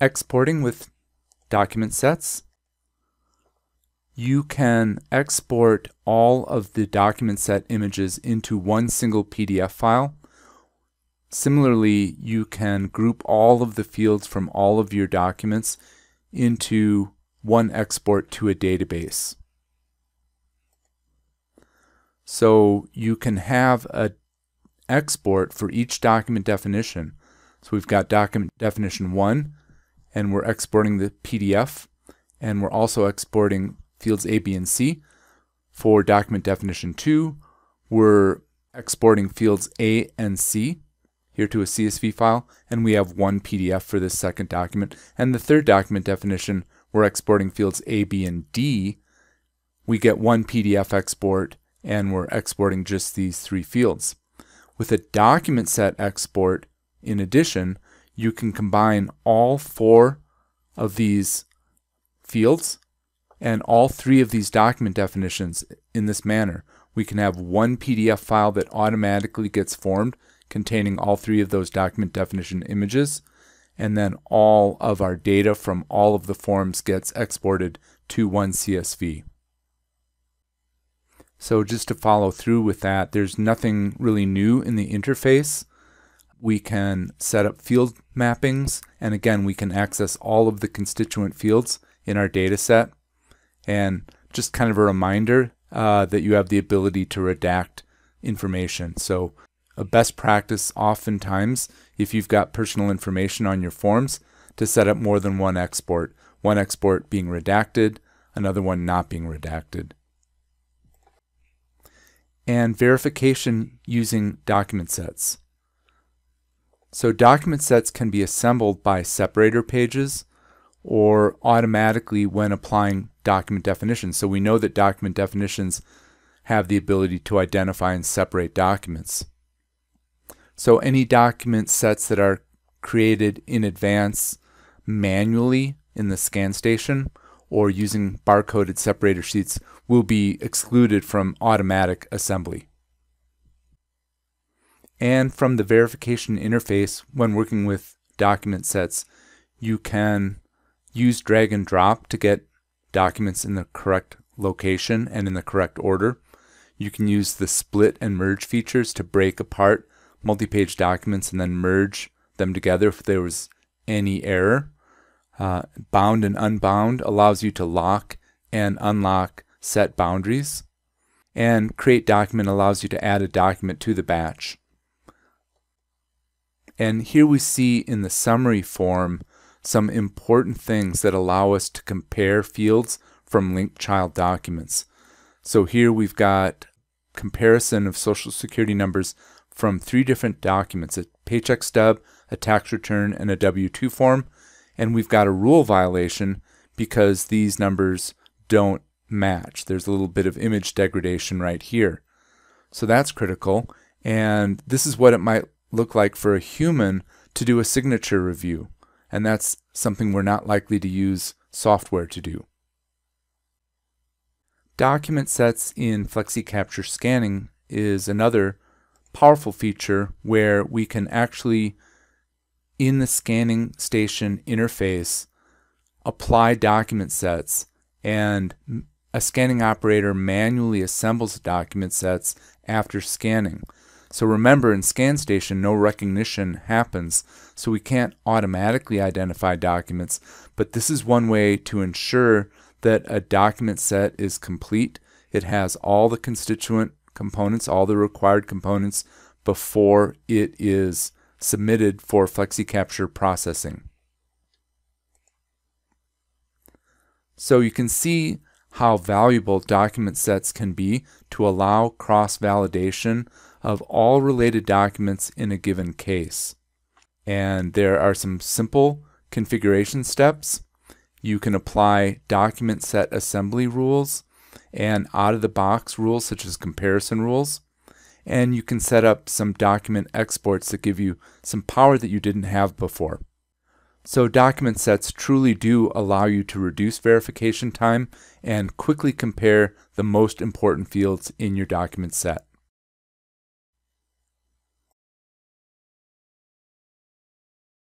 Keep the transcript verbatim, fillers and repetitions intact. exporting with document sets. You can export all of the document set images into one single P D F file. Similarly, you can group all of the fields from all of your documents into one export to a database. So you can have an export for each document definition. So we've got document definition one, and we're exporting the P D F, and we're also exporting fields A, B, and C. For document definition two, we're exporting fields A and C here to a C S V file, and we have one P D F for this second document. And the third document definition, we're exporting fields A, B, and D. We get one P D F export, and we're exporting just these three fields. With a document set export, in addition, you can combine all four of these fields and all three of these document definitions in this manner. We can have one P D F file that automatically gets formed containing all three of those document definition images, and then all of our data from all of the forms gets exported to one C S V. So just to follow through with that, there's nothing really new in the interface. We can set up field mappings, and again, we can access all of the constituent fields in our data set. And just kind of a reminder uh, that you have the ability to redact information. So a best practice oftentimes, if you've got personal information on your forms, to set up more than one export. One export being redacted, another one not being redacted. And verification using document sets. So document sets can be assembled by separator pages or automatically when applying document definitions. So we know that document definitions have the ability to identify and separate documents. So any document sets that are created in advance manually in the scan station or using barcoded separator sheets will be excluded from automatic assembly. And from the verification interface, when working with document sets, you can use drag and drop to get documents in the correct location and in the correct order. You can use the split and merge features to break apart multi-page documents and then merge them together if there was any error. Uh, bound and unbound allows you to lock and unlock set boundaries, and create document allows you to add a document to the batch. And here we see in the summary form some important things that allow us to compare fields from linked child documents. So here we've got comparison of social security numbers from three different documents, a paycheck stub, a tax return, and a W two form. And we've got a rule violation because these numbers don't match. There's a little bit of image degradation right here. So that's critical. And this is what it might look like for a human to do a signature review. And that's something we're not likely to use software to do. Document sets in FlexiCapture scanning is another powerful feature where we can actually, in the scanning station interface, apply document sets, and a scanning operator manually assembles document sets after scanning. So remember, in scan station, no recognition happens, so we can't automatically identify documents, but this is one way to ensure that a document set is complete. It has all the constituent components, all the required components, before it is submitted for FlexiCapture processing. So you can see how valuable document sets can be to allow cross-validation of all related documents in a given case. And there are some simple configuration steps. You can apply document set assembly rules and out-of-the-box rules such as comparison rules. And you can set up some document exports that give you some power that you didn't have before. So document sets truly do allow you to reduce verification time and quickly compare the most important fields in your document set.